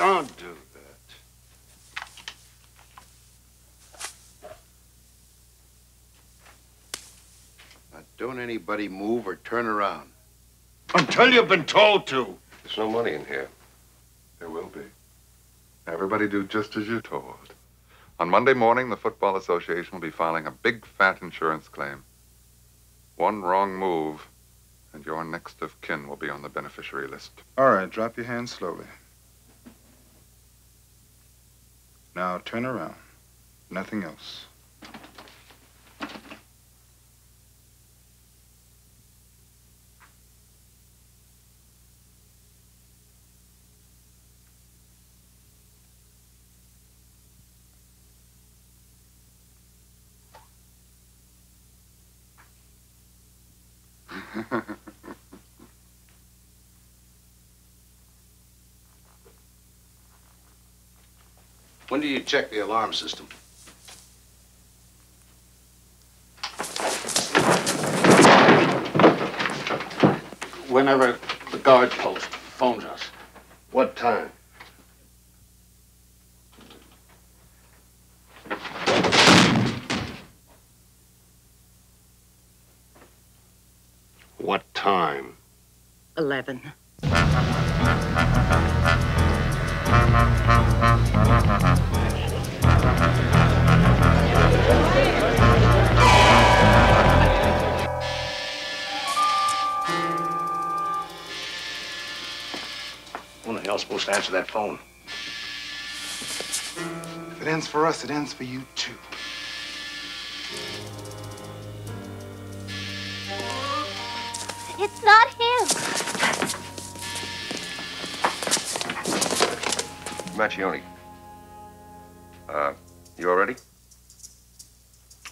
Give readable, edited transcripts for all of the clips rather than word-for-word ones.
Don't do that. Now, don't anybody move or turn around. Until you've been told to. There's no money in here. There will be. Everybody do just as you're told. On Monday morning, the Football Association will be filing a big, fat insurance claim. One wrong move, and your next of kin will be on the beneficiary list. All right, drop your hands slowly. Now turn around. Nothing else. When do you check the alarm system? Whenever the guard post phones us. What time? What time? 11. When the hell's supposed to answer that phone? If it ends for us, it ends for you too. It's not him. Maccioni. You all ready?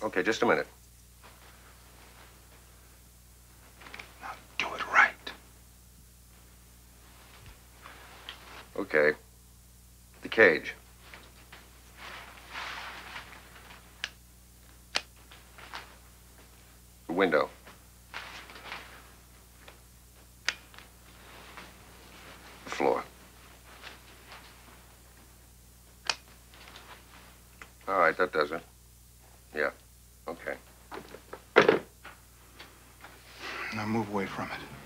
Okay, just a minute. Now do it right. Okay. The cage. The window. The floor. All right, that does it. Yeah, okay. Now move away from it.